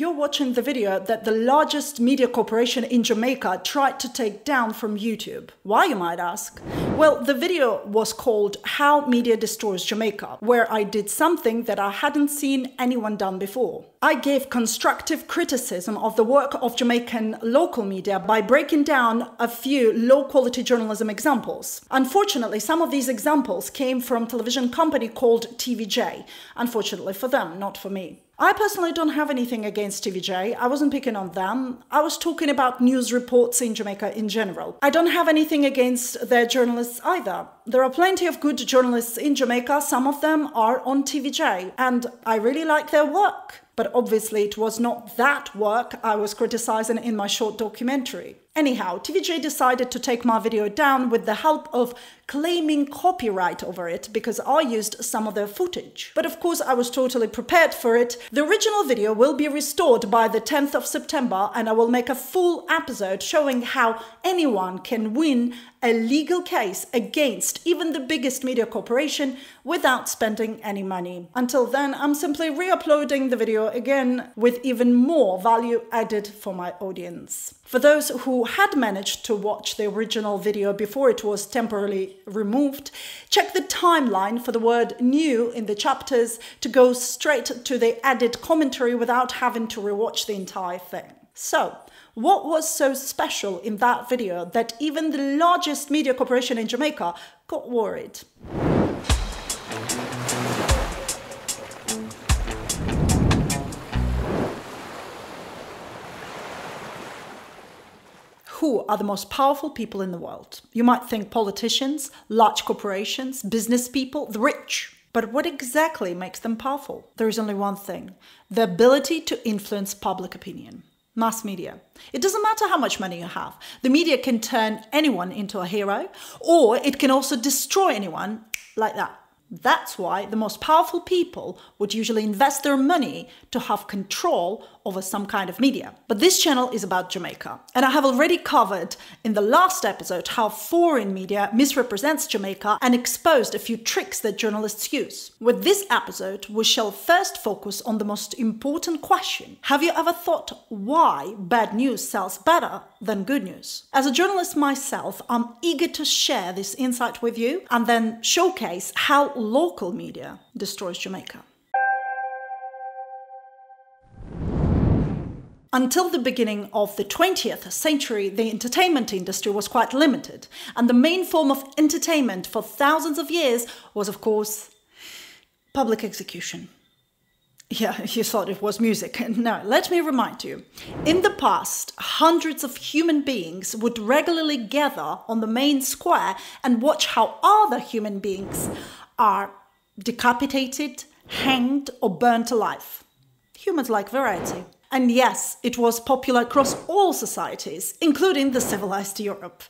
You're watching the video that the largest media corporation in Jamaica tried to take down from YouTube. Why, you might ask? Well, the video was called How Media Destroys Jamaica, where I did something that I hadn't seen anyone done before. I gave constructive criticism of the work of Jamaican local media by breaking down a few low-quality journalism examples. Unfortunately, some of these examples came from a television company called TVJ. Unfortunately for them, not for me. I personally don't have anything against TVJ. I wasn't picking on them. I was talking about news reports in Jamaica in general. I don't have anything against their journalists either. There are plenty of good journalists in Jamaica. Some of them are on TVJ, and I really like their work. But obviously it was not that work I was criticizing in my short documentary. Anyhow, TVJ decided to take my video down with the help of claiming copyright over it because I used some of their footage. But of course I was totally prepared for it. The original video will be restored by the 10th of September and I will make a full episode showing how anyone can win a legal case against even the biggest media corporation without spending any money. Until then, I'm simply re-uploading the video again with even more value added for my audience. For those who had managed to watch the original video before it was temporarily removed, check the timeline for the word new in the chapters to go straight to the added commentary without having to rewatch the entire thing. So, what was so special in that video that even the largest media corporation in Jamaica got worried? Who are the most powerful people in the world? You might think politicians, large corporations, business people, the rich. But what exactly makes them powerful? There is only one thing: the ability to influence public opinion. Mass media. It doesn't matter how much money you have. The media can turn anyone into a hero, or it can also destroy anyone like that. That's why the most powerful people would usually invest their money to have control over some kind of media. But this channel is about Jamaica, and I have already covered in the last episode how foreign media misrepresents Jamaica and exposed a few tricks that journalists use. With this episode, we shall first focus on the most important question. Have you ever thought why bad news sells better than good news? As a journalist myself, I'm eager to share this insight with you and then showcase how local media destroys Jamaica. Until the beginning of the 20th century, the entertainment industry was quite limited, and the main form of entertainment for thousands of years was, of course, public execution. Yeah, you thought it was music. No, let me remind you. In the past, hundreds of human beings would regularly gather on the main square and watch how other human beings are decapitated, hanged, or burnt alive. Humans like variety. And yes, it was popular across all societies, including the civilized Europe.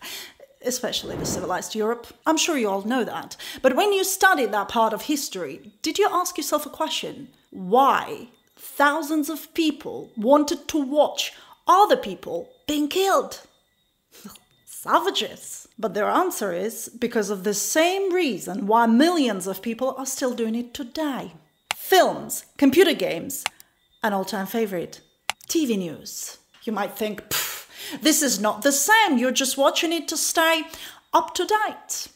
Especially the civilized Europe. I'm sure you all know that. But when you studied that part of history, did you ask yourself a question? Why thousands of people wanted to watch other people being killed? Savages. But their answer is because of the same reason why millions of people are still doing it today. Films, computer games, an all-time favorite, TV news. You might think, this is not the same, you're just watching it to stay up to date.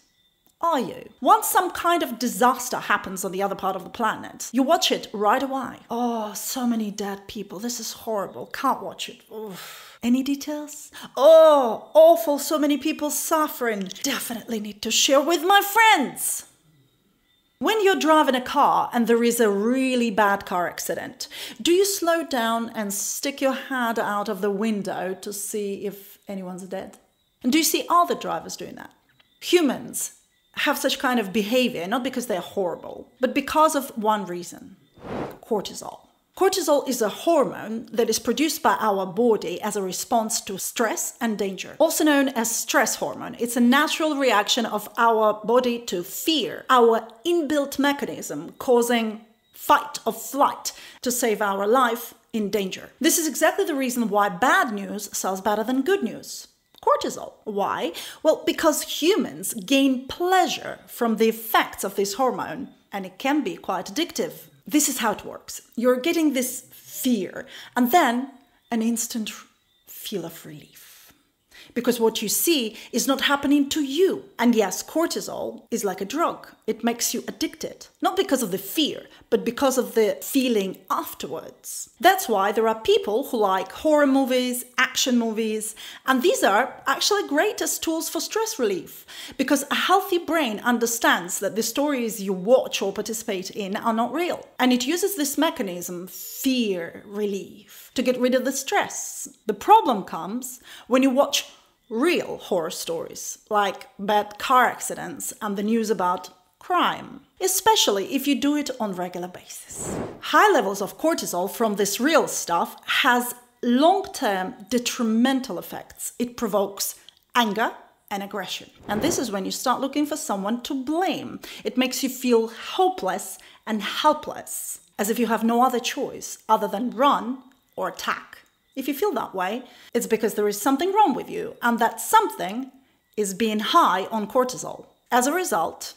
Are you? Once some kind of disaster happens on the other part of the planet, you watch it right away. Oh, so many dead people. This is horrible. Can't watch it. Oof. Any details? Oh, awful. So many people suffering. Definitely need to share with my friends. When you're driving a car and there is a really bad car accident, do you slow down and stick your head out of the window to see if anyone's dead? And do you see other drivers doing that? Humans have such kind of behavior, not because they're horrible, but because of one reason: cortisol. Cortisol is a hormone that is produced by our body as a response to stress and danger, also known as stress hormone. It's a natural reaction of our body to fear, our inbuilt mechanism causing fight or flight to save our life in danger. This is exactly the reason why bad news sells better than good news. Cortisol. Why? Well, because humans gain pleasure from the effects of this hormone, and it can be quite addictive. This is how it works. You're getting this fear, and then an instant feel of relief. Because what you see is not happening to you. And yes, cortisol is like a drug. It makes you addicted, not because of the fear, but because of the feeling afterwards. That's why there are people who like horror movies, action movies, and these are actually greatest tools for stress relief, because a healthy brain understands that the stories you watch or participate in are not real. And it uses this mechanism, fear relief, to get rid of the stress. The problem comes when you watch real horror stories, like bad car accidents and the news about crime, especially if you do it on a regular basis. High levels of cortisol from this real stuff has long-term detrimental effects. It provokes anger and aggression. And this is when you start looking for someone to blame. It makes you feel hopeless and helpless, as if you have no other choice other than run or attack. If you feel that way, it's because there is something wrong with you, and that something is being high on cortisol. As a result,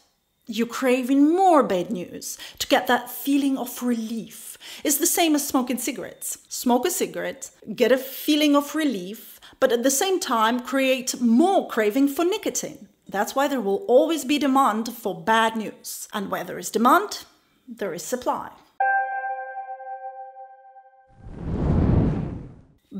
you're craving more bad news to get that feeling of relief. It's the same as smoking cigarettes. Smoke a cigarette, get a feeling of relief, but at the same time create more craving for nicotine. That's why there will always be demand for bad news. And where there is demand, there is supply.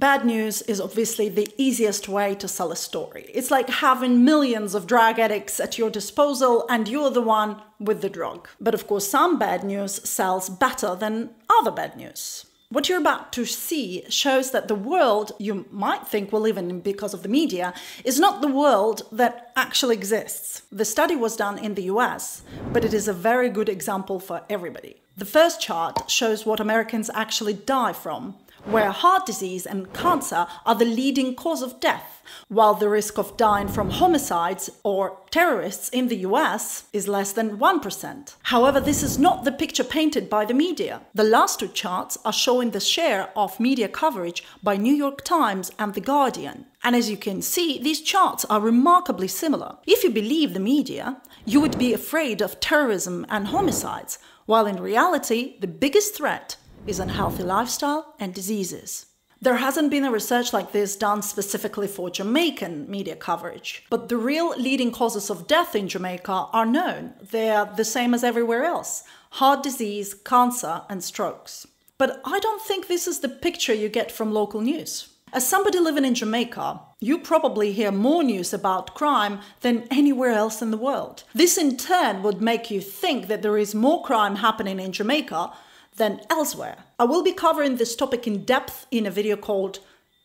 Bad news is obviously the easiest way to sell a story. It's like having millions of drug addicts at your disposal and you're the one with the drug. But of course, some bad news sells better than other bad news. What you're about to see shows that the world you might think we live in because of the media is not the world that actually exists. The study was done in the US, but it is a very good example for everybody. The first chart shows what Americans actually die from, where heart disease and cancer are the leading cause of death, while the risk of dying from homicides or terrorists in the US is less than 1%. However, this is not the picture painted by the media. The last two charts are showing the share of media coverage by New York Times and The Guardian. And as you can see, these charts are remarkably similar. If you believe the media, you would be afraid of terrorism and homicides, while in reality, the biggest threat is unhealthy lifestyle and diseases. There hasn't been a research like this done specifically for Jamaican media coverage, but the real leading causes of death in Jamaica are known. They are the same as everywhere else: heart disease, cancer, and strokes. But I don't think this is the picture you get from local news. As somebody living in Jamaica, you probably hear more news about crime than anywhere else in the world. This in turn would make you think that there is more crime happening in Jamaica than elsewhere. I will be covering this topic in depth in a video called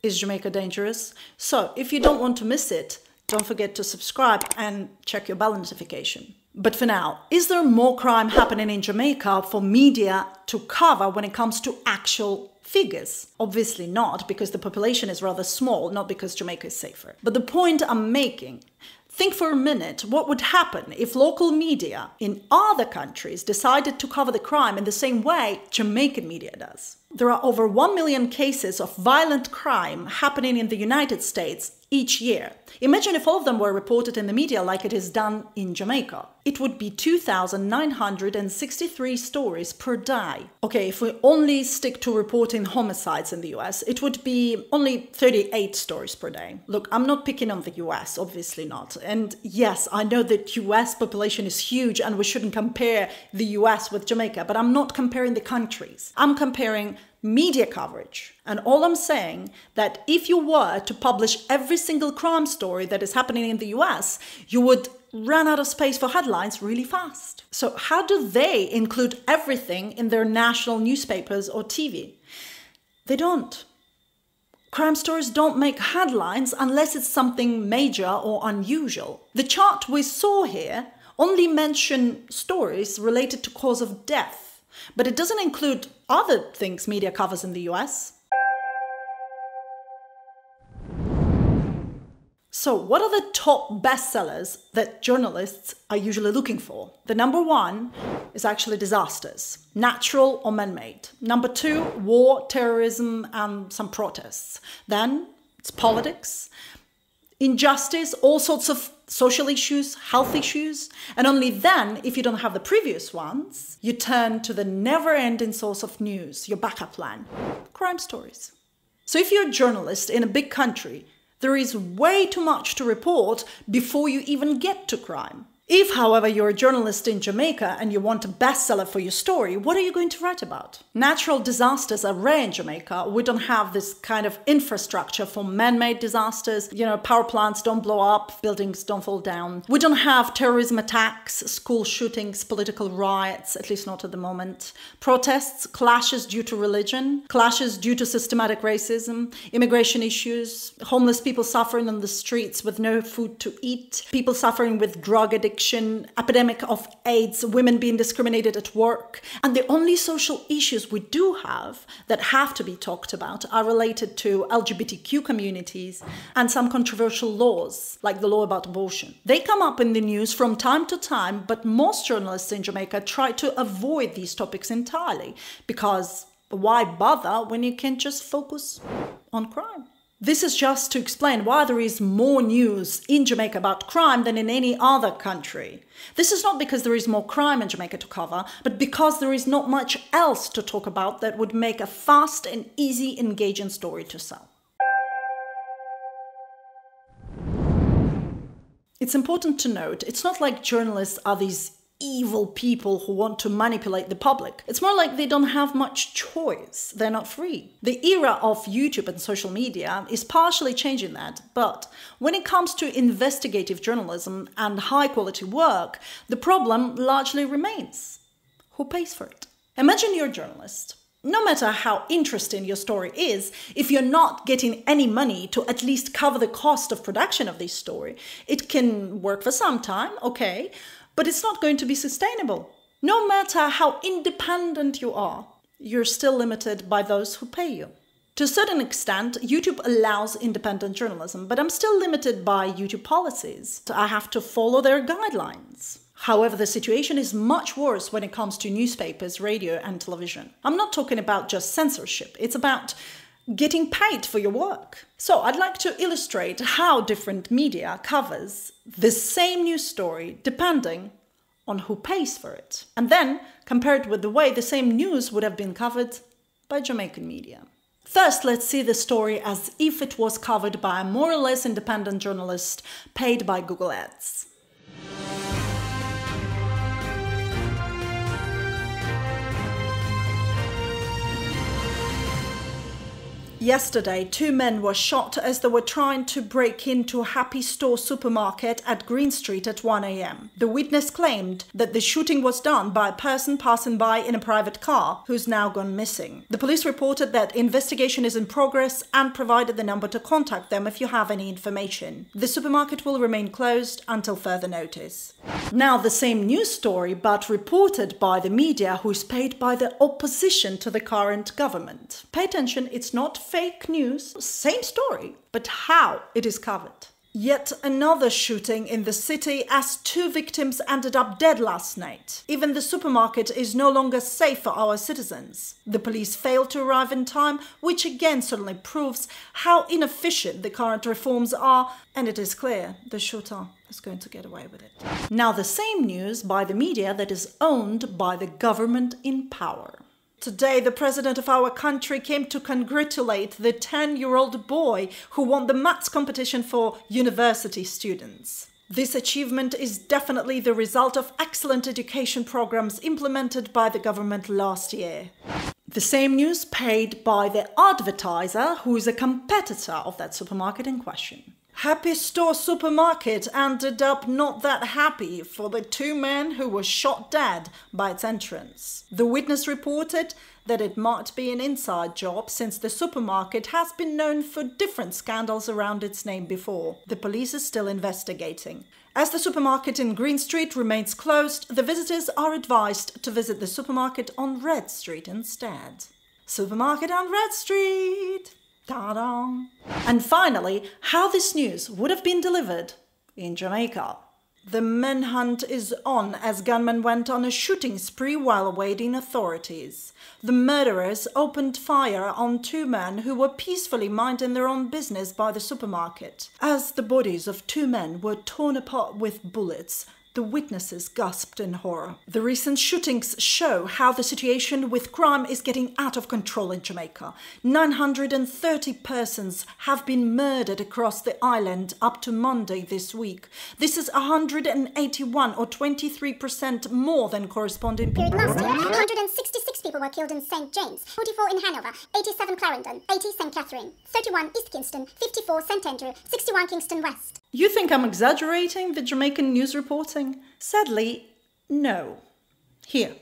"Is Jamaica Dangerous?" So if you don't want to miss it, don't forget to subscribe and check your bell notification. But for now, is there more crime happening in Jamaica for media to cover when it comes to actual figures? Obviously not, because the population is rather small, not because Jamaica is safer. But the point I'm making, think for a minute what would happen if local media in other countries decided to cover the crime in the same way Jamaican media does. There are over 1 million cases of violent crime happening in the United States each year. Imagine if all of them were reported in the media like it is done in Jamaica. It would be 2,963 stories per day. Okay, if we only stick to reporting homicides in the US, it would be only 38 stories per day. Look, I'm not picking on the US, obviously not. And yes, I know that US population is huge and we shouldn't compare the US with Jamaica, but I'm not comparing the countries. I'm comparing media coverage. And all I'm saying that if you were to publish every single crime story that is happening in the US, you would run out of space for headlines really fast. So how do they include everything in their national newspapers or TV? They don't. Crime stories don't make headlines unless it's something major or unusual. The chart we saw here only mentioned stories related to cause of death, but it doesn't include other things media covers in the US. So what are the top bestsellers that journalists are usually looking for? The number one is actually disasters, natural or man-made. Number two, war, terrorism, and some protests. Then it's politics. injustice, all sorts of social issues, health issues. And only then, if you don't have the previous ones, you turn to the never-ending source of news, your backup plan, crime stories. So if you're a journalist in a big country, there is way too much to report before you even get to crime. If, however, you're a journalist in Jamaica and you want a bestseller for your story, what are you going to write about? Natural disasters are rare in Jamaica. We don't have this kind of infrastructure for man-made disasters. You know, power plants don't blow up, buildings don't fall down. We don't have terrorism attacks, school shootings, political riots, at least not at the moment. Protests, clashes due to religion, clashes due to systematic racism, immigration issues, homeless people suffering on the streets with no food to eat, people suffering with drug addiction, epidemic of AIDS, women being discriminated at work. And the only social issues we do have that have to be talked about are related to LGBTQ communities and some controversial laws, like the law about abortion. They come up in the news from time to time, but most journalists in Jamaica try to avoid these topics entirely, because why bother when you can just focus on crime? This is just to explain why there is more news in Jamaica about crime than in any other country. This is not because there is more crime in Jamaica to cover, but because there is not much else to talk about that would make a fast and easy, engaging story to sell. It's important to note, it's not like journalists are these evil people who want to manipulate the public. It's more like they don't have much choice. They're not free. The era of YouTube and social media is partially changing that, but when it comes to investigative journalism and high-quality work, the problem largely remains. Who pays for it? Imagine you're a journalist. No matter how interesting your story is, if you're not getting any money to at least cover the cost of production of this story, it can work for some time, okay, but it's not going to be sustainable. No matter how independent you are, you're still limited by those who pay you. To a certain extent, YouTube allows independent journalism, but I'm still limited by YouTube policies. So I have to follow their guidelines. However, the situation is much worse when it comes to newspapers, radio, and television. I'm not talking about just censorship. It's about getting paid for your work. So I'd like to illustrate how different media covers the same news story depending on who pays for it, and then compare it with the way the same news would have been covered by Jamaican media. First, let's see the story as if it was covered by a more or less independent journalist paid by Google Ads. Yesterday, two men were shot as they were trying to break into Happy Store supermarket at Green Street at 1 AM. The witness claimed that the shooting was done by a person passing by in a private car who's now gone missing. The police reported that investigation is in progress and provided the number to contact them if you have any information. The supermarket will remain closed until further notice. Now the same news story, but reported by the media who is paid by the opposition to the current government. Pay attention, it's not fake news, same story, but how it is covered. Yet another shooting in the city as two victims ended up dead last night. Even the supermarket is no longer safe for our citizens. The police failed to arrive in time, which again certainly proves how inefficient the current reforms are, and it is clear the shooter is going to get away with it. Now the same news by the media that is owned by the government in power. Today, the president of our country came to congratulate the 10-year-old boy who won the maths competition for university students. This achievement is definitely the result of excellent education programs implemented by the government last year. The same news paid by the advertiser, who is a competitor of that supermarket in question. Happy Store supermarket ended up not that happy for the two men who were shot dead by its entrance. The witness reported that it might be an inside job since the supermarket has been known for different scandals around its name before. The police is still investigating. As the supermarket in Green Street remains closed, the visitors are advised to visit the supermarket on Red Street instead. Supermarket on Red Street! And finally, how this news would have been delivered in Jamaica. The manhunt is on as gunmen went on a shooting spree while awaiting authorities. The murderers opened fire on two men who were peacefully minding their own business by the supermarket. As the bodies of two men were torn apart with bullets, the witnesses gasped in horror. The recent shootings show how the situation with crime is getting out of control in Jamaica. 930 persons have been murdered across the island up to Monday this week. This is 181 or 23% more than corresponding period last year. 166 people were killed in St. James, 44 in Hanover, 87 Clarendon, 80 St. Catherine, 31 East Kingston, 54 St. Andrew, 61 Kingston West. You think I'm exaggerating the Jamaican news reporting? Sadly, no. Here.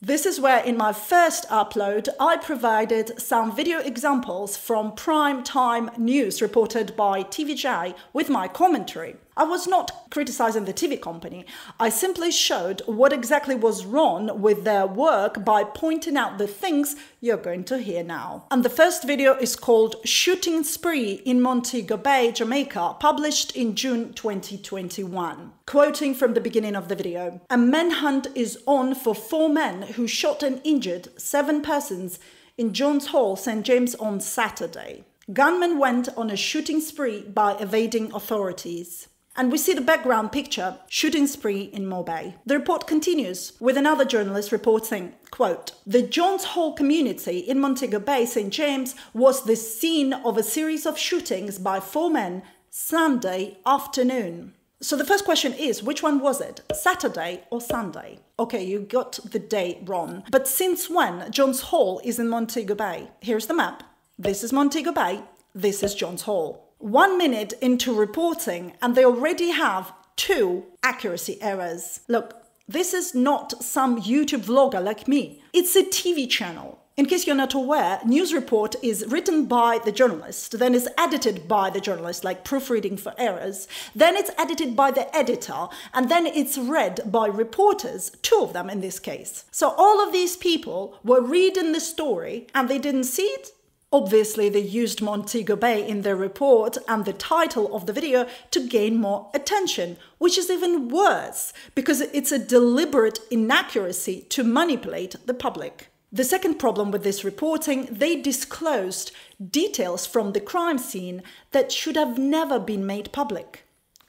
This is where in my first upload I provided some video examples from prime time news reported by TVJ with my commentary. I was not criticizing the TV company. I simply showed what exactly was wrong with their work by pointing out the things you're going to hear now. And the first video is called Shooting Spree in Montego Bay, Jamaica, published in June 2021. Quoting from the beginning of the video, "A manhunt is on for four men who shot and injured seven persons in Johns Hall, St. James on Saturday. Gunmen went on a shooting spree by evading authorities." And we see the background picture, shooting spree in Mobay. The report continues with another journalist reporting, quote, "The Johns Hall community in Montego Bay, St. James, was the scene of a series of shootings by four men Sunday afternoon." So the first question is, which one was it? Saturday or Sunday? Okay, you got the day wrong. But since when Johns Hall is in Montego Bay? Here's the map. This is Montego Bay. This is Johns Hall. 1 minute into reporting and they already have two accuracy errors. Look, this is not some YouTube vlogger like me. It's a TV channel. In case you're not aware, news report is written by the journalist, then is edited by the journalist, like proofreading for errors, then it's edited by the editor, and then it's read by reporters, two of them in this case. So all of these people were reading the story and they didn't see it. Obviously, they used Montego Bay in their report and the title of the video to gain more attention, which is even worse because it's a deliberate inaccuracy to manipulate the public. The second problem with this reporting, they disclosed details from the crime scene that should have never been made public.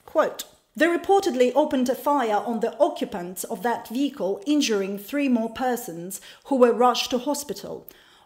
Quote, "They reportedly opened a fire on the occupants of that vehicle, injuring three more persons who were rushed to hospital.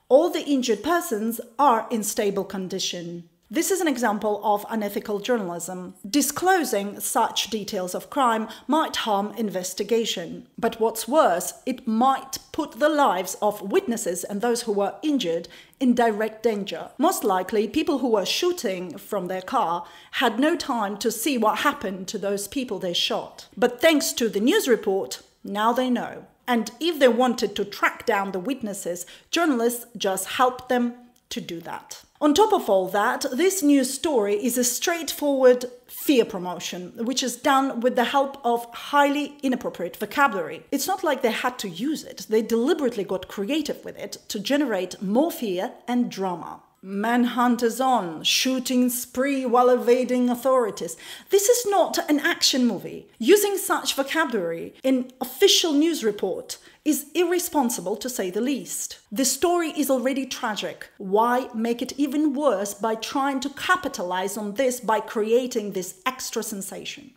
All the injured persons are in stable condition." This is an example of unethical journalism. Disclosing such details of crime might harm investigation. But what's worse, it might put the lives of witnesses and those who were injured in direct danger. Most likely, people who were shooting from their car had no time to see what happened to those people they shot. But thanks to the news report, now they know. And if they wanted to track down the witnesses, journalists just helped them to do that. On top of all that, this news story is a straightforward fear promotion, which is done with the help of highly inappropriate vocabulary. It's not like they had to use it. They deliberately got creative with it to generate more fear and drama. Manhunt is on, shooting spree while evading authorities. This is not an action movie. Using such vocabulary in official news report is irresponsible to say the least. The story is already tragic. Why make it even worse by trying to capitalize on this by creating this extra sensation?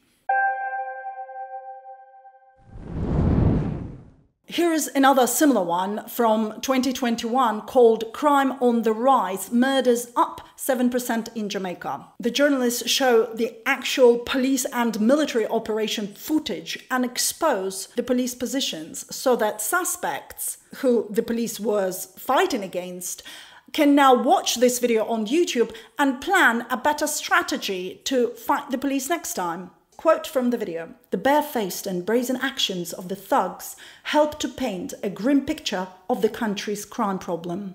Here is another similar one from 2021 called Crime on the Rise, Murders Up 7% in Jamaica. The journalists show the actual police and military operation footage and expose the police positions so that suspects, who the police was fighting against, can now watch this video on YouTube and plan a better strategy to fight the police next time. Quote from the video, "The barefaced and brazen actions of the thugs help to paint a grim picture of the country's crime problem."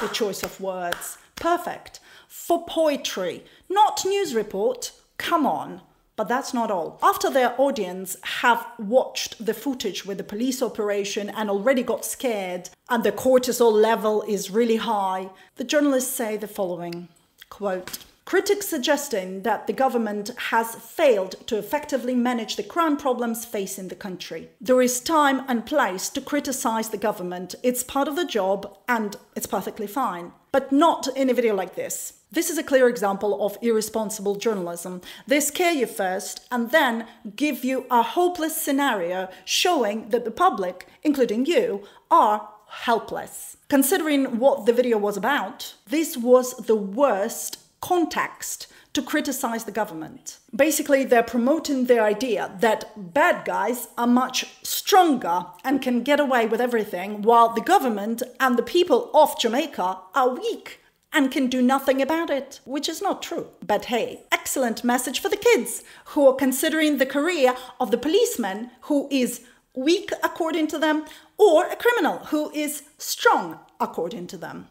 The choice of words, perfect. For poetry, not news report, come on. But that's not all. After their audience have watched the footage with the police operation and already got scared, and the cortisol level is really high, the journalists say the following, quote, critics suggesting that the government has failed to effectively manage the crime problems facing the country. There is time and place to criticise the government. It's part of the job and it's perfectly fine. But not in a video like this. This is a clear example of irresponsible journalism. They scare you first and then give you a hopeless scenario showing that the public, including you, are helpless. Considering what the video was about, this was the worst context to criticize the government. Basically, they're promoting the idea that bad guys are much stronger and can get away with everything, while the government and the people of Jamaica are weak and can do nothing about it, which is not true. But hey, excellent message for the kids who are considering the career of the policeman who is weak according to them, or a criminal who is strong according to them,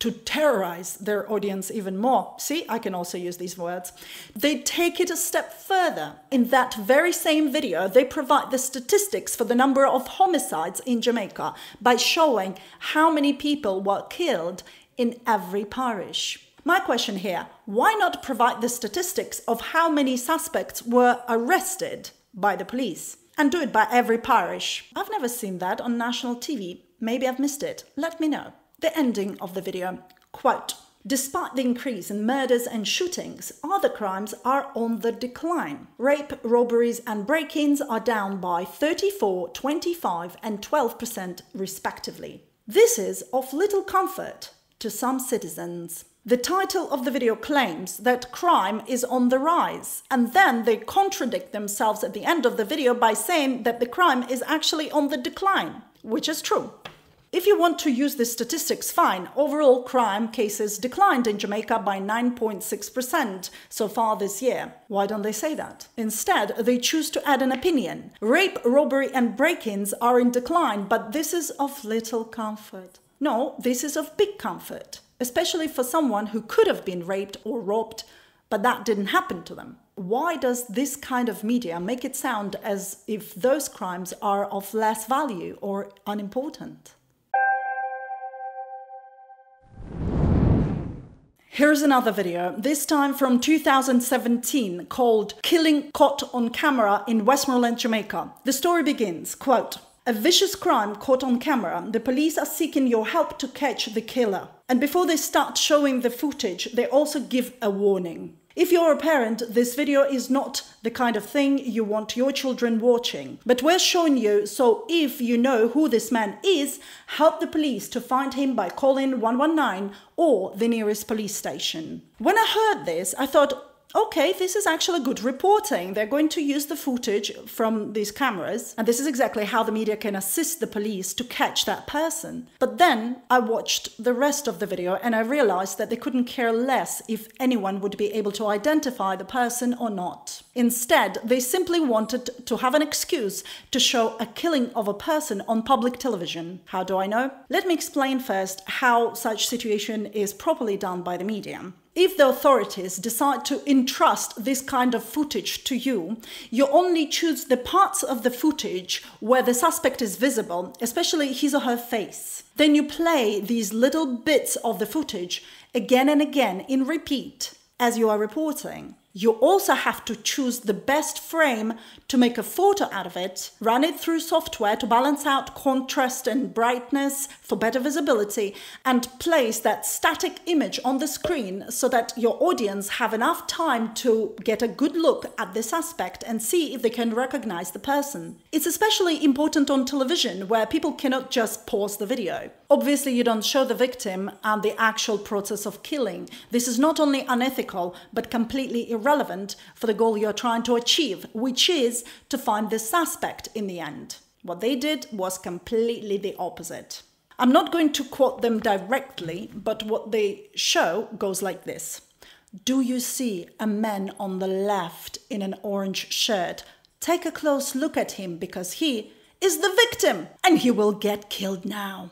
to terrorize their audience even more. See, I can also use these words. They take it a step further. In that very same video, they provide the statistics for the number of homicides in Jamaica by showing how many people were killed in every parish. My question here, why not provide the statistics of how many suspects were arrested by the police? And do it by every parish. I've never seen that on national TV. Maybe I've missed it. Let me know. The ending of the video, quote, "Despite the increase in murders and shootings, other crimes are on the decline. Rape, robberies and break-ins are down by 34, 25 and 12% respectively. This is of little comfort to some citizens." The title of the video claims that crime is on the rise, and then they contradict themselves at the end of the video by saying that the crime is actually on the decline, which is true. If you want to use the statistics, fine. Overall crime cases declined in Jamaica by 9.6% so far this year. Why don't they say that? Instead, they choose to add an opinion. Rape, robbery and break-ins are in decline, but this is of little comfort. No, this is of big comfort, especially for someone who could have been raped or robbed, but that didn't happen to them. Why does this kind of media make it sound as if those crimes are of less value or unimportant? Here's another video, this time from 2017, called "Killing Caught on Camera in Westmoreland, Jamaica." The story begins, quote, "A vicious crime caught on camera. The police are seeking your help to catch the killer." And before they start showing the footage, they also give a warning. If you're a parent, this video is not the kind of thing you want your children watching. But we're showing you, so if you know who this man is, help the police to find him by calling 119 or the nearest police station. When I heard this, I thought, okay, this is actually good reporting. They're going to use the footage from these cameras, and this is exactly how the media can assist the police to catch that person. But then I watched the rest of the video and I realized that they couldn't care less if anyone would be able to identify the person or not. Instead, they simply wanted to have an excuse to show a killing of a person on public television. How do I know? Let me explain first how such situation is properly done by the media. If the authorities decide to entrust this kind of footage to you, you only choose the parts of the footage where the suspect is visible, especially his or her face. Then you play these little bits of the footage again and again in repeat as you are reporting. You also have to choose the best frame to make a photo out of it, run it through software to balance out contrast and brightness for better visibility, and place that static image on the screen so that your audience have enough time to get a good look at the suspect and see if they can recognize the person. It's especially important on television where people cannot just pause the video. Obviously, you don't show the victim and the actual process of killing. This is not only unethical, but completely irrelevant for the goal you're trying to achieve, which is to find the suspect in the end. What they did was completely the opposite. I'm not going to quote them directly, but what they show goes like this. "Do you see a man on the left in an orange shirt? Take a close look at him because he is the victim and he will get killed now.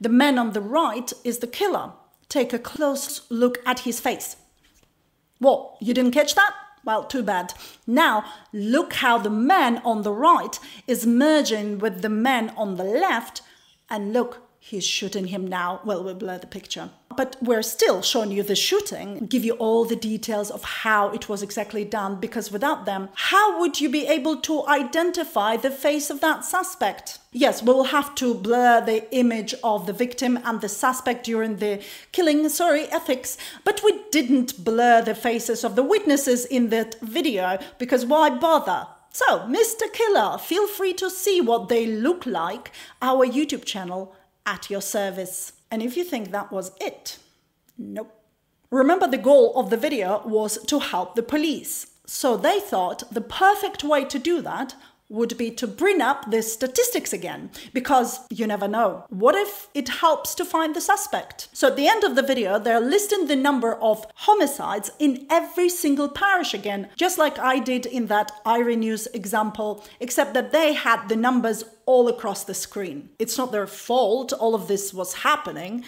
The man on the right is the killer. Take a close look at his face." Well, you didn't catch that? Well, too bad. Now, look how the man on the right is merging with the man on the left, and look, he's shooting him now. Well, we'll blur the picture. But we're still showing you the shooting, give you all the details of how it was exactly done, because without them, how would you be able to identify the face of that suspect? Yes, we will have to blur the image of the victim and the suspect during the killing, sorry, ethics, but we didn't blur the faces of the witnesses in that video, because why bother? So, Mr. Killer, feel free to see what they look like, our YouTube channel at your service. And if you think that was it, nope. Remember, the goal of the video was to help the police. So they thought the perfect way to do that would be to bring up the statistics again, because you never know. What if it helps to find the suspect? So at the end of the video, they're listing the number of homicides in every single parish again, just like I did in that Irie News example, except that they had the numbers all across the screen. It's not their fault all of this was happening.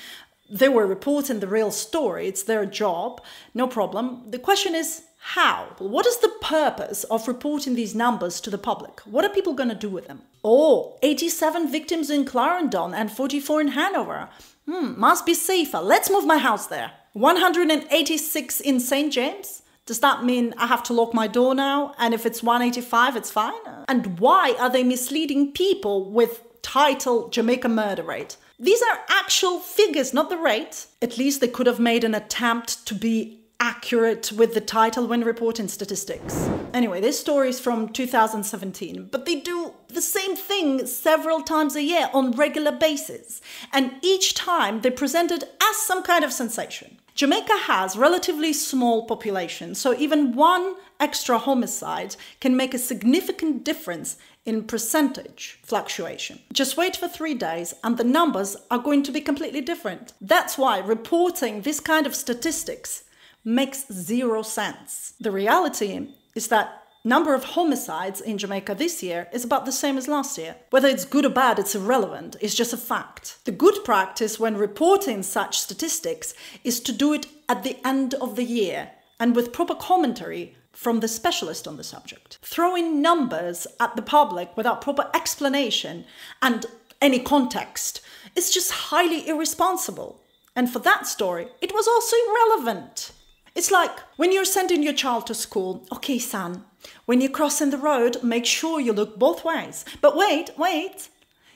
They were reporting the real story. It's their job, no problem. The question is, how? What is the purpose of reporting these numbers to the public? What are people going to do with them? Oh, 87 victims in Clarendon and 44 in Hanover. Must be safer. Let's move my house there. 186 in St. James. Does that mean I have to lock my door now? And if it's 185, it's fine? And why are they misleading people with title Jamaica murder rate? These are actual figures, not the rate. At least they could have made an attempt to be accurate with the title when reporting statistics. Anyway, this story is from 2017, but they do the same thing several times a year on regular basis. And each time they present it as some kind of sensation. Jamaica has relatively small population, so even one extra homicide can make a significant difference in percentage fluctuation. Just wait for 3 days and the numbers are going to be completely different. That's why reporting this kind of statistics makes zero sense. The reality is that number of homicides in Jamaica this year is about the same as last year. Whether it's good or bad, it's irrelevant, it's just a fact. The good practice when reporting such statistics is to do it at the end of the year and with proper commentary from the specialist on the subject. Throwing numbers at the public without proper explanation and any context is just highly irresponsible. And for that story, it was also irrelevant. It's like when you're sending your child to school. Okay, son, when you're crossing the road, make sure you look both ways. But wait.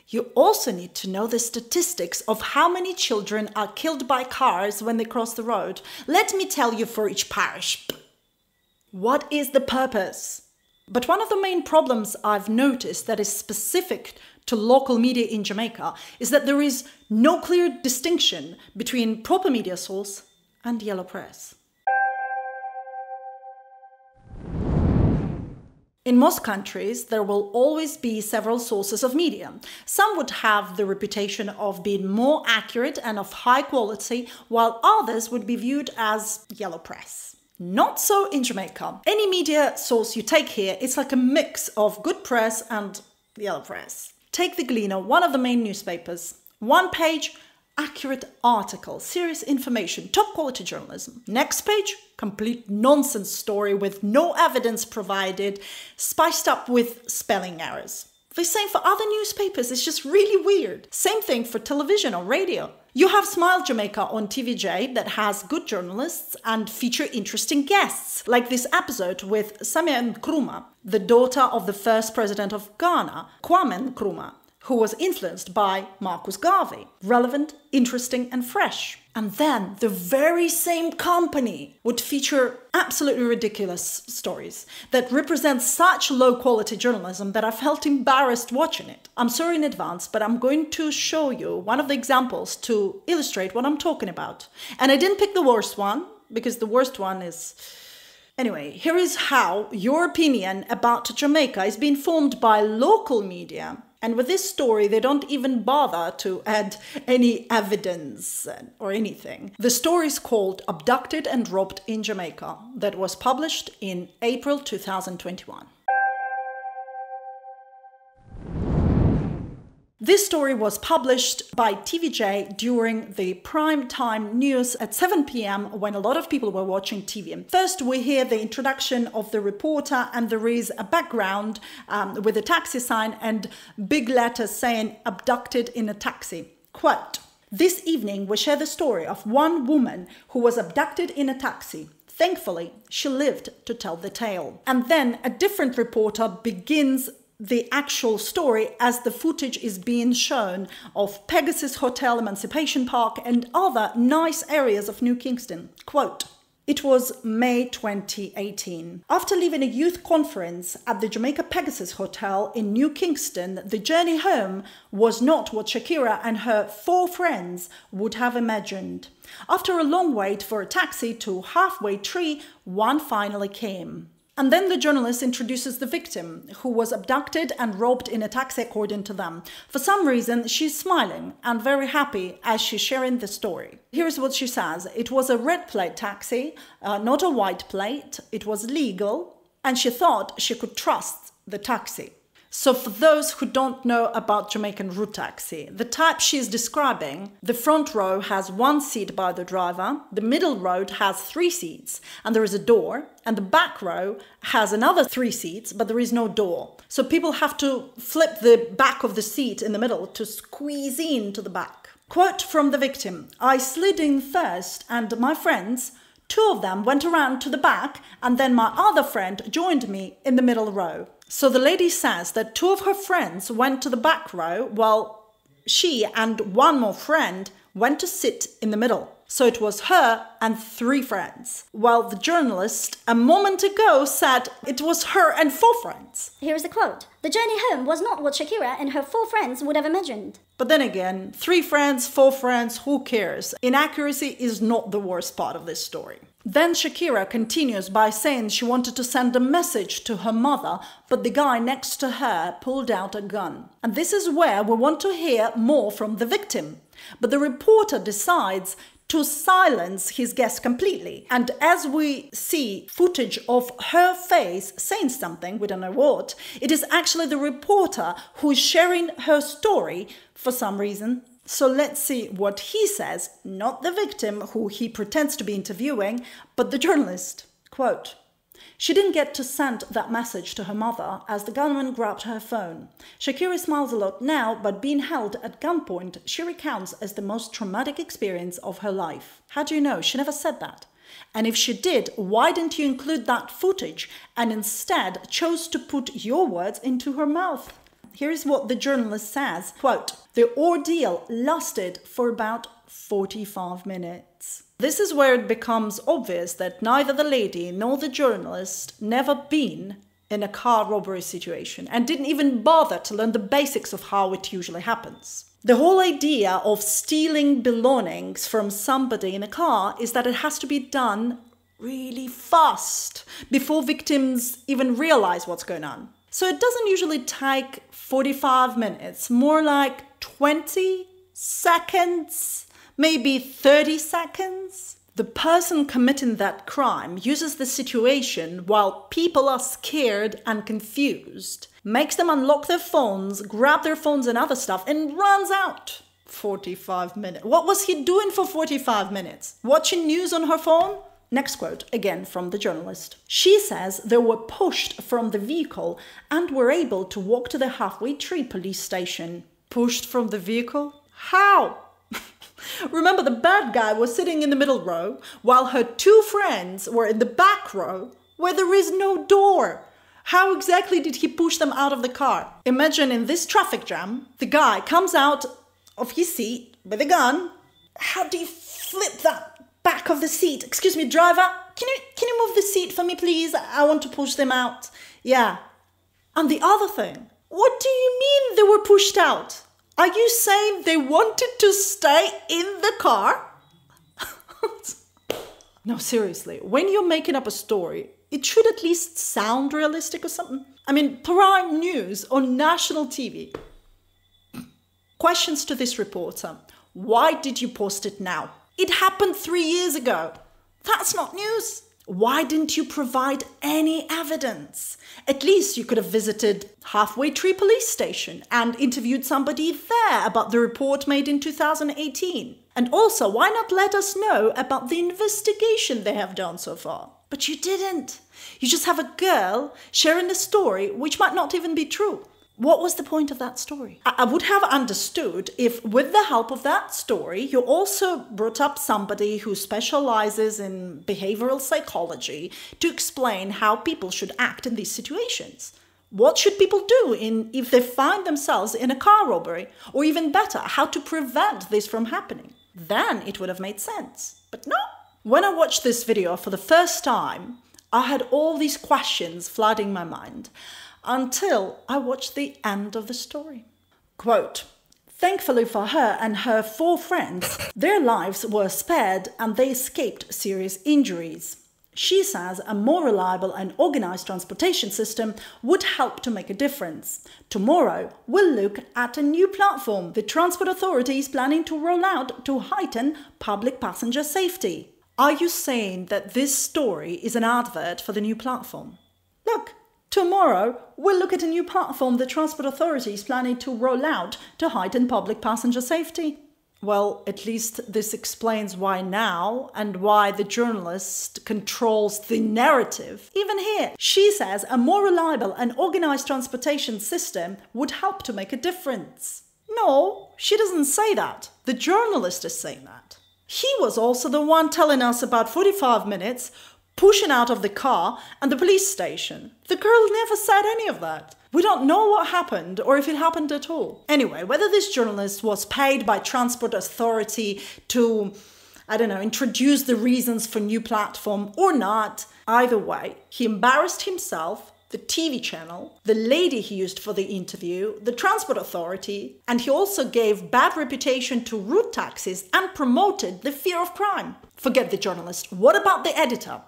You also need to know the statistics of how many children are killed by cars when they cross the road. Let me tell you for each parish. What is the purpose? But one of the main problems I've noticed that is specific to local media in Jamaica is that there is no clear distinction between proper media source and yellow press. In most countries, there will always be several sources of media. Some would have the reputation of being more accurate and of high quality, while others would be viewed as yellow press. Not so in Jamaica. Any media source you take here, it's like a mix of good press and yellow press. Take the Gleaner, one of the main newspapers. One page, accurate article, serious information, top quality journalism. Next page, complete nonsense story with no evidence provided, spiced up with spelling errors. The same for other newspapers, it's just really weird. Same thing for television or radio. You have Smile Jamaica on TVJ that has good journalists and feature interesting guests, like this episode with Samia Nkrumah, the daughter of the first president of Ghana, Kwame Nkrumah, who was influenced by Marcus Garvey. Relevant, interesting and fresh. And then the very same company would feature absolutely ridiculous stories that represent such low-quality journalism that I felt embarrassed watching it. I'm sorry in advance, but I'm going to show you one of the examples to illustrate what I'm talking about. And I didn't pick the worst one, because the worst one is... Anyway, here is how your opinion about Jamaica is being formed by local media. And with this story, they don't even bother to add any evidence or anything. The story is called Abducted and Robbed in Jamaica, that was published in April 2021. This story was published by TVJ during the prime time news at 7 PM when a lot of people were watching TV. First, we hear the introduction of the reporter and there is a background with a taxi sign and big letters saying abducted in a taxi. Quote, This evening, we share the story of one woman who was abducted in a taxi. Thankfully, she lived to tell the tale. And then a different reporter begins the actual story as the footage is being shown of Pegasus Hotel, Emancipation Park, and other nice areas of New Kingston. Quote, "It was May 2018. After leaving a youth conference at the Jamaica Pegasus Hotel in New Kingston, the journey home was not what Shakira and her four friends would have imagined. After a long wait for a taxi to Halfway Tree, one finally came." And then the journalist introduces the victim, who was abducted and robbed in a taxi according to them. For some reason, she's smiling and very happy as she's sharing the story. Here's what she says. "It was a red plate taxi, not a white plate. It was legal, and she thought she could trust the taxi." So for those who don't know about Jamaican route taxi, the type she's describing, the front row has one seat by the driver, the middle row has three seats, and there is a door, and the back row has another three seats, but there is no door. So people have to flip the back of the seat in the middle to squeeze into the back. Quote from the victim, "I slid in first, and my friends, two of them went around to the back, and then my other friend joined me in the middle row." So the lady says that two of her friends went to the back row, while she and one more friend went to sit in the middle. So it was her and three friends. While the journalist a moment ago said it was her and four friends. Here is a quote. "The journey home was not what Shakira and her four friends would have imagined." But then again, three friends, four friends, who cares? Inaccuracy is not the worst part of this story. Then Shakira continues by saying she wanted to send a message to her mother, but the guy next to her pulled out a gun. And this is where we want to hear more from the victim. But the reporter decides to silence his guest completely. And as we see footage of her face saying something, we don't know what, it is actually the reporter who is sharing her story for some reason. So let's see what he says, not the victim who he pretends to be interviewing, but the journalist. Quote, "She didn't get to send that message to her mother as the gunman grabbed her phone. Shakira smiles a lot now, but being held at gunpoint, she recounts as the most traumatic experience of her life." How do you know? She never said that. And if she did, why didn't you include that footage and instead chose to put your words into her mouth? Here is what the journalist says. Quote, "The ordeal lasted for about 45 minutes. This is where it becomes obvious that neither the lady nor the journalist never been in a car robbery situation and didn't even bother to learn the basics of how it usually happens. The whole idea of stealing belongings from somebody in a car is that it has to be done really fast before victims even realize what's going on. So it doesn't usually take 45 minutes, more like 20 seconds. Maybe 30 seconds. The person committing that crime uses the situation while people are scared and confused, makes them unlock their phones, grab their phones and other stuff, and runs out. 45 minutes. What was he doing for 45 minutes? Watching news on her phone? Next quote, again from the journalist. She says they were pushed from the vehicle and were able to walk to the Halfway Tree police station. Pushed from the vehicle? How? Remember, the bad guy was sitting in the middle row, while her two friends were in the back row, where there is no door. How exactly did he push them out of the car? Imagine in this traffic jam, the guy comes out of his seat with a gun. How do you flip that back of the seat? Excuse me, driver, can you move the seat for me, please? I want to push them out. Yeah. And the other thing, what do you mean they were pushed out? Are you saying they wanted to stay in the car? No, seriously, when you're making up a story, it should at least sound realistic or something. I mean, prime news on national TV. Questions to this reporter. Why did you post it now? It happened 3 years ago. That's not news. Why didn't you provide any evidence? At least you could have visited Halfway Tree police station and interviewed somebody there about the report made in 2018. And also, why not let us know about the investigation they have done so far? But you didn't. You just have a girl sharing a story which might not even be true. What was the point of that story? I would have understood if, with the help of that story, you also brought up somebody who specializes in behavioral psychology to explain how people should act in these situations. What should people do if they find themselves in a car robbery? Or even better, how to prevent this from happening? Then it would have made sense. But no. When I watched this video for the first time, I had all these questions flooding my mind, until I watched the end of the story. Quote, "Thankfully for her and her four friends, their lives were spared and they escaped serious injuries. She says a more reliable and organized transportation system would help to make a difference. Tomorrow, we'll look at a new platform the Transport Authority is planning to roll out to heighten public passenger safety." Are you saying that this story is an advert for the new platform? Look. Tomorrow, we'll look at a new platform the Transport Authority is planning to roll out to heighten public passenger safety. Well, at least this explains why now and why the journalist controls the narrative. Even here, she says a more reliable and organized transportation system would help to make a difference. No, she doesn't say that. The journalist is saying that. He was also the one telling us about 45 minutes pushing out of the car and the police station. The girl never said any of that. We don't know what happened or if it happened at all. Anyway, whether this journalist was paid by Transport Authority to, I don't know, introduce the reasons for new platform or not, either way, he embarrassed himself, the TV channel, the lady he used for the interview, the Transport Authority, and he also gave bad reputation to route taxis and promoted the fear of crime. Forget the journalist. What about the editor?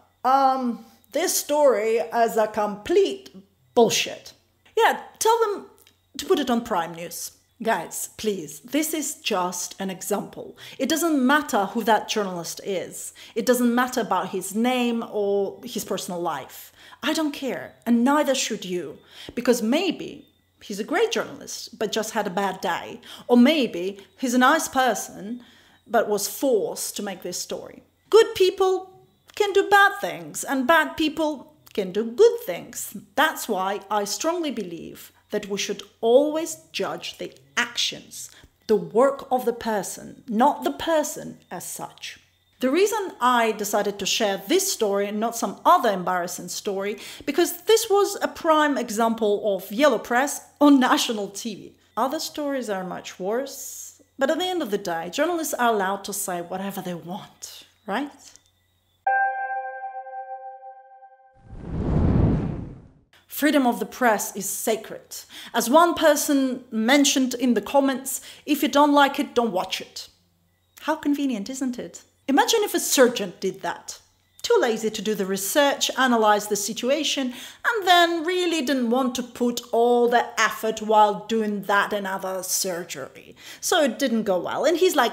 This story is a complete bullshit. Yeah, tell them to put it on Prime News. Guys, please, this is just an example. It doesn't matter who that journalist is. It doesn't matter about his name or his personal life. I don't care, and neither should you, because maybe he's a great journalist, but just had a bad day. Or maybe he's a nice person, but was forced to make this story. Good people can do bad things, and bad people can do good things. That's why I strongly believe that we should always judge the actions, the work of the person, not the person as such. The reason I decided to share this story and not some other embarrassing story, because this was a prime example of yellow press on national TV. Other stories are much worse, but at the end of the day, journalists are allowed to say whatever they want, right? Freedom of the press is sacred. As one person mentioned in the comments, if you don't like it, don't watch it. How convenient, isn't it? Imagine if a surgeon did that. Too lazy to do the research, analyze the situation, and then really didn't want to put all the effort while doing that another surgery. So it didn't go well. And he's like,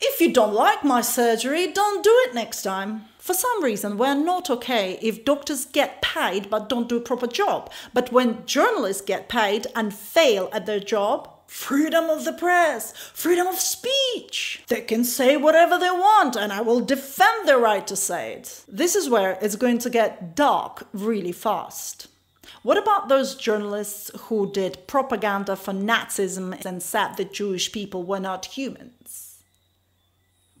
if you don't like my surgery, don't do it next time. For some reason, we're not okay if doctors get paid but don't do a proper job. But when journalists get paid and fail at their job, freedom of the press, freedom of speech. They can say whatever they want and I will defend their right to say it. This is where it's going to get dark really fast. What about those journalists who did propaganda for Nazism and said the Jewish people were not humans?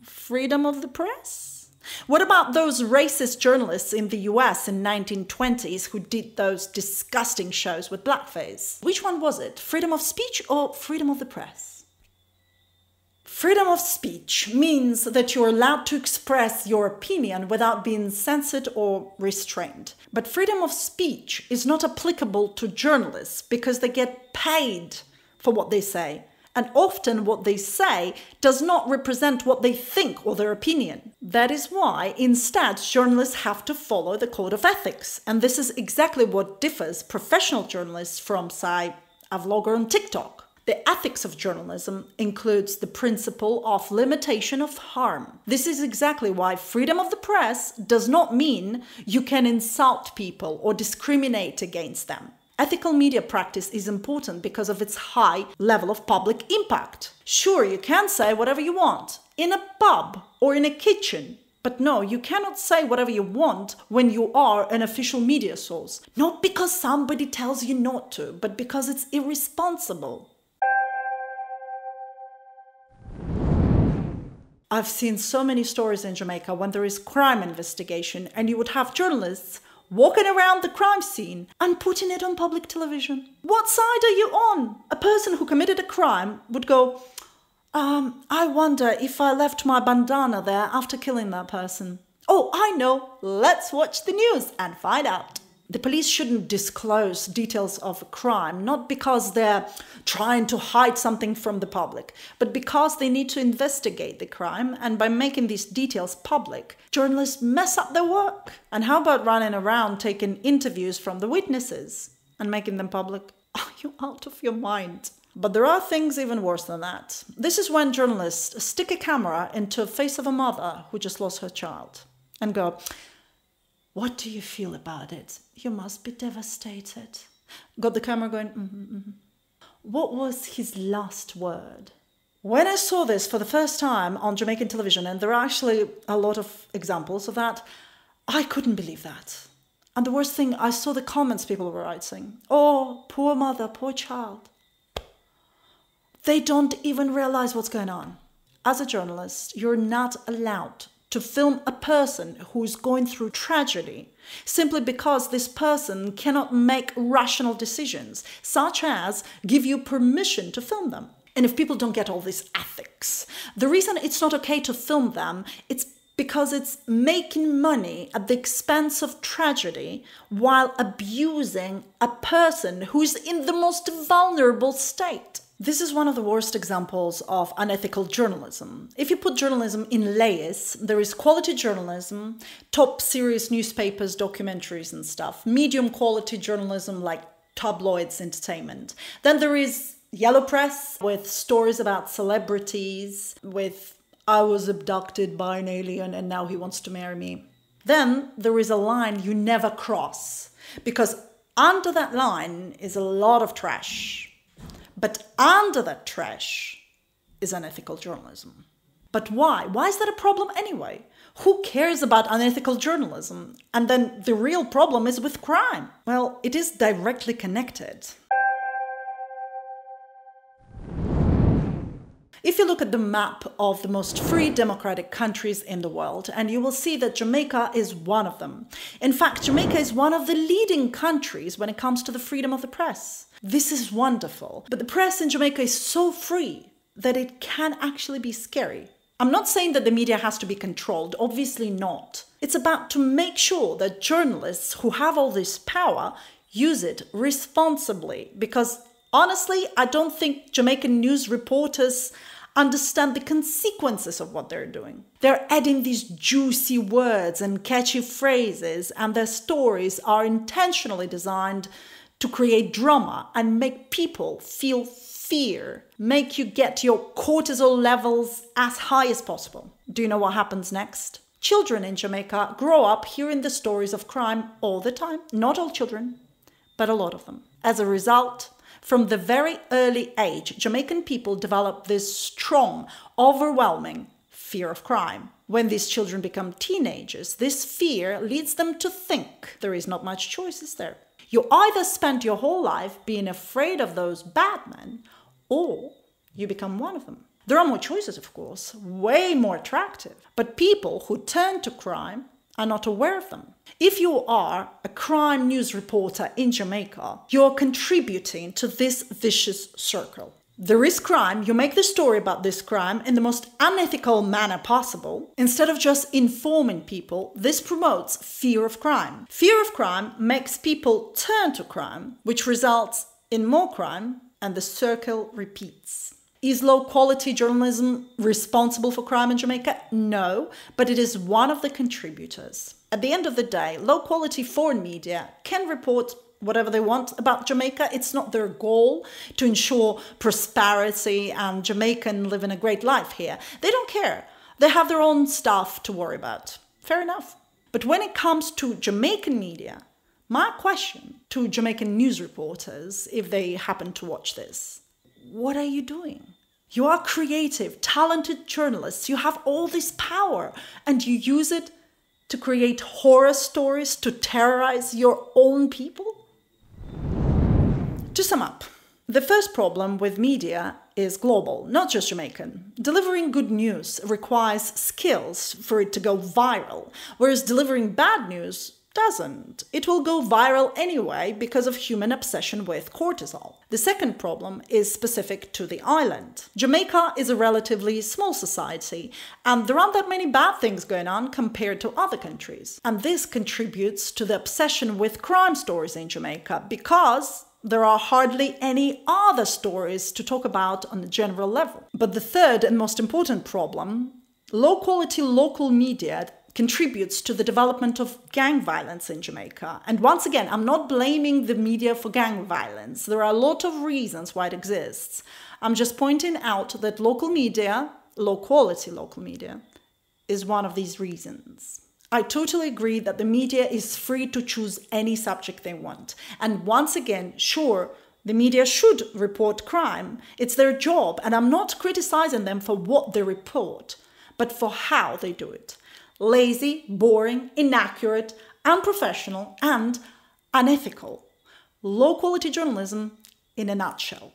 Freedom of the press? What about those racist journalists in the US in the 1920s who did those disgusting shows with blackface? Which one was it? Freedom of speech or freedom of the press? Freedom of speech means that you're allowed to express your opinion without being censored or restrained. But freedom of speech is not applicable to journalists because they get paid for what they say. And often what they say does not represent what they think or their opinion. That is why, instead, journalists have to follow the code of ethics. And this is exactly what differs professional journalists from, say, a vlogger on TikTok. The ethics of journalism includes the principle of limitation of harm. This is exactly why freedom of the press does not mean you can insult people or discriminate against them. Ethical media practice is important because of its high level of public impact. Sure, you can say whatever you want, in a pub or in a kitchen, But no, you cannot say whatever you want when you are an official media source. Not because somebody tells you not to, but because it's irresponsible. I've seen so many stories in Jamaica when there is crime investigation and you would have journalists walking around the crime scene and putting it on public television. What side are you on? A person who committed a crime would go, I wonder if I left my bandana there after killing that person. Oh, I know, let's watch the news and find out. The police shouldn't disclose details of a crime, not because they're trying to hide something from the public, but because they need to investigate the crime, and by making these details public, journalists mess up their work. And how about running around taking interviews from the witnesses and making them public? Are you out of your mind? But there are things even worse than that. This is when journalists stick a camera into the face of a mother who just lost her child and go, "What do you feel about it? You must be devastated." Got the camera going, What was his last word? When I saw this for the first time on Jamaican television, and there are actually a lot of examples of that, I couldn't believe that. And the worst thing, I saw the comments people were writing. Oh, poor mother, poor child. They don't even realize what's going on. As a journalist, you're not allowed to film a person who's going through tragedy simply because this person cannot make rational decisions, such as give you permission to film them. And if people don't get all this ethics, the reason it's not okay to film them, it's because it's making money at the expense of tragedy while abusing a person who's in the most vulnerable state. This is one of the worst examples of unethical journalism. If you put journalism in layers, there is quality journalism, top serious newspapers, documentaries and stuff, medium quality journalism like tabloids, entertainment. Then there is yellow press with stories about celebrities, with "I was abducted by an alien and now he wants to marry me." Then there is a line you never cross, because under that line is a lot of trash. But under that trash is unethical journalism. But why? Why is that a problem anyway? Who cares about unethical journalism? And then the real problem is with crime. Well, it is directly connected. If you look at the map of the most free democratic countries in the world, and you will see that Jamaica is one of them. In fact, Jamaica is one of the leading countries when it comes to the freedom of the press. This is wonderful, but the press in Jamaica is so free that it can actually be scary. I'm not saying that the media has to be controlled, obviously not. It's about to make sure that journalists who have all this power use it responsibly, because honestly, I don't think Jamaican news reporters understand the consequences of what they're doing. They're adding these juicy words and catchy phrases, and their stories are intentionally designed to create drama and make people feel fear, make you get your cortisol levels as high as possible. Do you know what happens next? Children in Jamaica grow up hearing the stories of crime all the time. Not all children, but a lot of them. As a result, from the very early age, Jamaican people develop this strong, overwhelming fear of crime. When these children become teenagers, this fear leads them to think there is not much choice, is there? You either spend your whole life being afraid of those bad men, or you become one of them. There are more choices, of course, way more attractive, but people who turn to crime are not aware of them. If you are a crime news reporter in Jamaica, you're contributing to this vicious circle. There is crime, you make the story about this crime in the most unethical manner possible. Instead of just informing people, this promotes fear of crime. Fear of crime makes people turn to crime, which results in more crime, and the circle repeats. Is low-quality journalism responsible for crime in Jamaica? No, but it is one of the contributors. At the end of the day, low-quality foreign media can report whatever they want about Jamaica. It's not their goal to ensure prosperity and Jamaican living a great life here. They don't care. They have their own stuff to worry about. Fair enough. But when it comes to Jamaican media, my question to Jamaican news reporters, if they happen to watch this, what are you doing? You are creative, talented journalists. You have all this power and you use it to create horror stories to terrorize your own people? To sum up, the first problem with media is global, not just Jamaican. Delivering good news requires skills for it to go viral, whereas delivering bad news doesn't. It will go viral anyway because of human obsession with cortisol. The second problem is specific to the island. Jamaica is a relatively small society, and there aren't that many bad things going on compared to other countries. And this contributes to the obsession with crime stories in Jamaica because there are hardly any other stories to talk about on a general level. But the third and most important problem, low-quality local media contributes to the development of gang violence in Jamaica. And once again, I'm not blaming the media for gang violence. There are a lot of reasons why it exists. I'm just pointing out that local media, low-quality local media, is one of these reasons. I totally agree that the media is free to choose any subject they want. And once again, sure, the media should report crime. It's their job, and I'm not criticizing them for what they report, but for how they do it. Lazy, boring, inaccurate, unprofessional, and unethical. Low-quality journalism in a nutshell.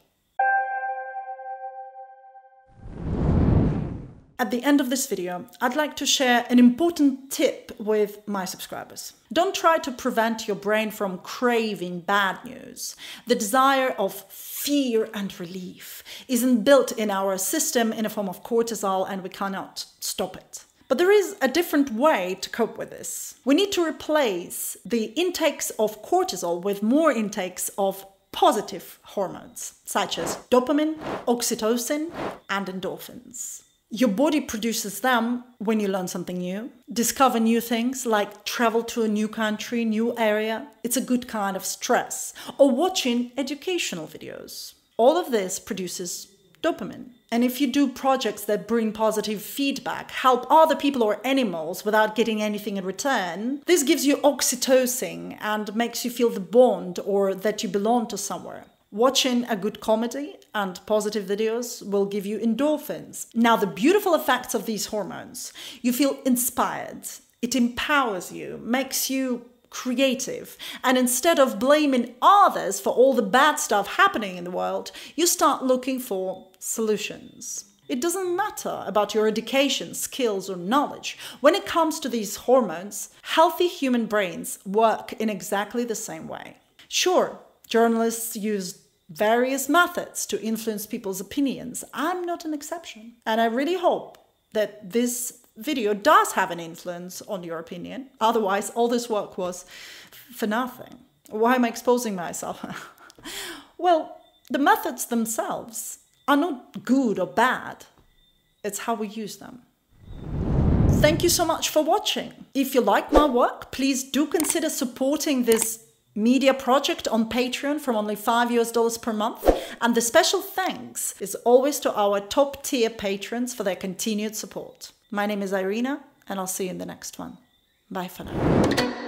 At the end of this video, I'd like to share an important tip with my subscribers. Don't try to prevent your brain from craving bad news. The desire of fear and relief isn't built in our system in a form of cortisol, and we cannot stop it. But there is a different way to cope with this. We need to replace the intakes of cortisol with more intakes of positive hormones, such as dopamine, oxytocin, and endorphins. Your body produces them when you learn something new, discover new things like travel to a new country, new area. It's a good kind of stress. Or watching educational videos. All of this produces dopamine. And if you do projects that bring positive feedback, help other people or animals without getting anything in return, this gives you oxytocin and makes you feel the bond or that you belong to somewhere. Watching a good comedy and positive videos will give you endorphins. Now, the beautiful effects of these hormones. You feel inspired. It empowers you, makes you creative. And instead of blaming others for all the bad stuff happening in the world, you start looking for solutions. It doesn't matter about your education, skills, or knowledge. When it comes to these hormones, healthy human brains work in exactly the same way. Sure, journalists use various methods to influence people's opinions. I'm not an exception. And I really hope that this video does have an influence on your opinion. Otherwise, all this work was for nothing. Why am I exposing myself? Well, the methods themselves are not good or bad. It's how we use them. Thank you so much for watching. If you like my work, please do consider supporting this media project on Patreon from only $5 per month. And the special thanks is always to our top tier patrons for their continued support. My name is Irina, and I'll see you in the next one. Bye for now.